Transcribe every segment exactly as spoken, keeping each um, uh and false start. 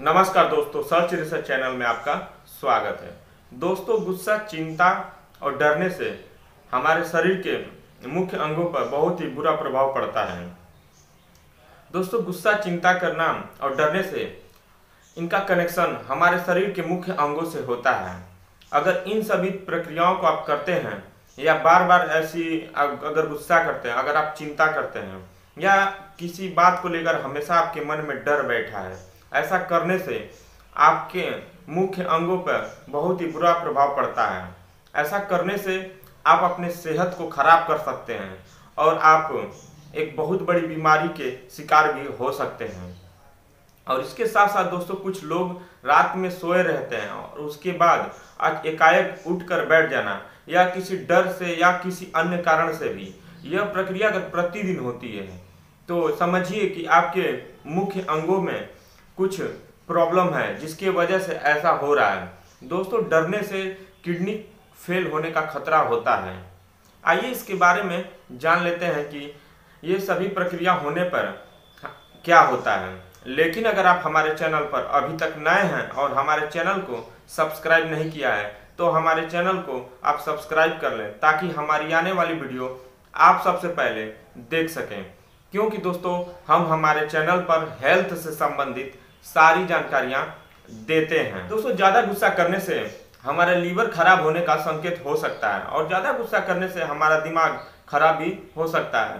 नमस्कार दोस्तों, search research channel में आपका स्वागत है। दोस्तों, गुस्सा, चिंता और डरने से हमारे शरीर के मुख्य अंगों पर बहुत ही बुरा प्रभाव पड़ता है। दोस्तों, गुस्सा, चिंता करना और डरने से इनका कनेक्शन हमारे शरीर के मुख्य अंगों से होता है। अगर इन सभी प्रक्रियाओं को आप करते हैं या बार बार ऐसी अगर गुस्सा करते हैं, अगर आप चिंता करते हैं या किसी बात को लेकर हमेशा आपके मन में डर बैठा है, ऐसा करने से आपके मुख्य अंगों पर बहुत ही बुरा प्रभाव पड़ता है। ऐसा करने से आप अपने सेहत को खराब कर सकते हैं और आप एक बहुत बड़ी बीमारी के शिकार भी हो सकते हैं। और इसके साथ साथ दोस्तों, कुछ लोग रात में सोए रहते हैं और उसके बाद एकाएक उठकर बैठ जाना या किसी डर से या किसी अन्य कारण से भी, यह प्रक्रिया अगर प्रतिदिन होती है तो समझिए कि आपके मुख्य अंगों में कुछ प्रॉब्लम है जिसकी वजह से ऐसा हो रहा है। दोस्तों, डरने से किडनी फेल होने का खतरा होता है। आइए इसके बारे में जान लेते हैं कि ये सभी प्रक्रिया होने पर क्या होता है। लेकिन अगर आप हमारे चैनल पर अभी तक नए हैं और हमारे चैनल को सब्सक्राइब नहीं किया है तो हमारे चैनल को आप सब्सक्राइब कर लें ताकि हमारी आने वाली वीडियो आप सबसे पहले देख सकें, क्योंकि दोस्तों हम हमारे चैनल पर हेल्थ से संबंधित सारी जानकारियां देते हैं। दोस्तों, ज़्यादा गुस्सा करने से हमारा लीवर खराब होने का संकेत हो सकता है और ज़्यादा गुस्सा करने से हमारा दिमाग खराब भी हो सकता है।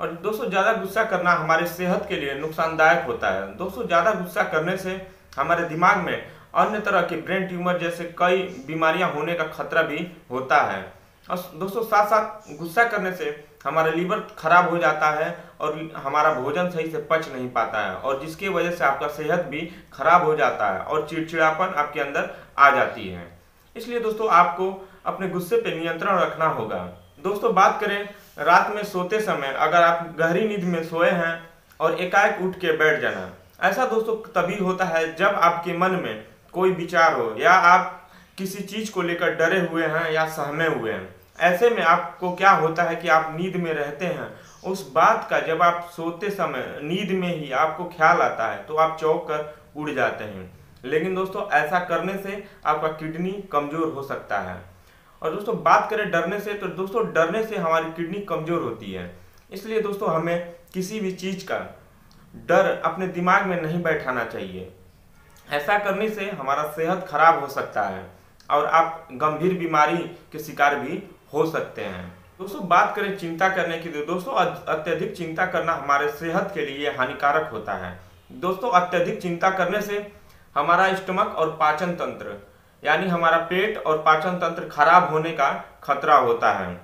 और दोस्तों, ज़्यादा गुस्सा करना हमारे सेहत के लिए नुकसानदायक होता है। दोस्तों, ज़्यादा गुस्सा करने से हमारे दिमाग में अन्य तरह के ब्रेन ट्यूमर जैसे कई बीमारियां होने का खतरा भी होता है। और दोस्तों, साथ साथ गुस्सा करने से हमारा लीवर खराब हो जाता है और हमारा भोजन सही से पच नहीं पाता है और जिसकी वजह से आपका सेहत भी खराब हो जाता है और चिड़चिड़ापन आपके अंदर आ जाती है। इसलिए दोस्तों, आपको अपने गुस्से पर नियंत्रण रखना होगा। दोस्तों, बात करें रात में सोते समय, अगर आप गहरी नींद में सोए हैं और एकाएक उठ के बैठ जाना, ऐसा दोस्तों तभी होता है जब आपके मन में कोई विचार हो या आप किसी चीज़ को लेकर डरे हुए हैं या सहमे हुए हैं। ऐसे में आपको क्या होता है कि आप नींद में रहते हैं, उस बात का जब आप सोते समय नींद में ही आपको ख्याल आता है तो आप चौंक कर उड़ जाते हैं। लेकिन दोस्तों, ऐसा करने से आपका किडनी कमज़ोर हो सकता है। और दोस्तों, बात करें डरने से, तो दोस्तों डरने से हमारी किडनी कमज़ोर होती है। इसलिए दोस्तों, हमें किसी भी चीज़ का डर अपने दिमाग में नहीं बैठाना चाहिए। ऐसा करने से हमारा सेहत खराब हो सकता है और आप गंभीर बीमारी के शिकार भी हो सकते हैं। दोस्तों, बात करें चिंता करने की, तो दोस्तों अत्यधिक चिंता करना हमारे सेहत के लिए हानिकारक होता है। दोस्तों, अत्यधिक चिंता करने से हमारा स्टमक और पाचन तंत्र यानी हमारा पेट और पाचन तंत्र खराब होने का खतरा होता है।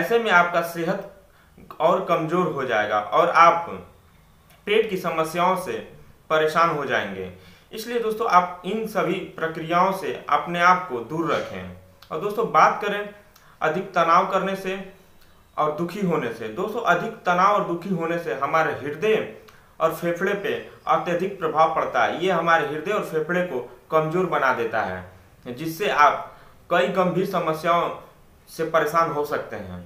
ऐसे में आपका सेहत और कमज़ोर हो जाएगा और आप पेट की समस्याओं से परेशान हो जाएंगे। इसलिए दोस्तों, आप इन सभी प्रक्रियाओं से अपने आप को दूर रखें। और दोस्तों, बात करें अधिक तनाव करने से और दुखी होने से। दोस्तों, अधिक तनाव और दुखी होने से हमारे हृदय और फेफड़े पे अत्यधिक प्रभाव पड़ता है। ये हमारे हृदय और फेफड़े को कमज़ोर बना देता है, जिससे आप कई गंभीर समस्याओं से परेशान हो सकते हैं।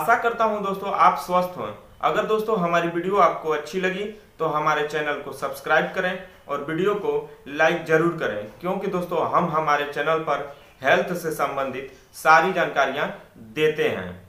आशा करता हूँ दोस्तों आप स्वस्थ हों। अगर दोस्तों हमारी वीडियो आपको अच्छी लगी तो हमारे चैनल को सब्सक्राइब करें और वीडियो को लाइक ज़रूर करें, क्योंकि दोस्तों हम हमारे चैनल पर हेल्थ से संबंधित सारी जानकारियाँ देते हैं।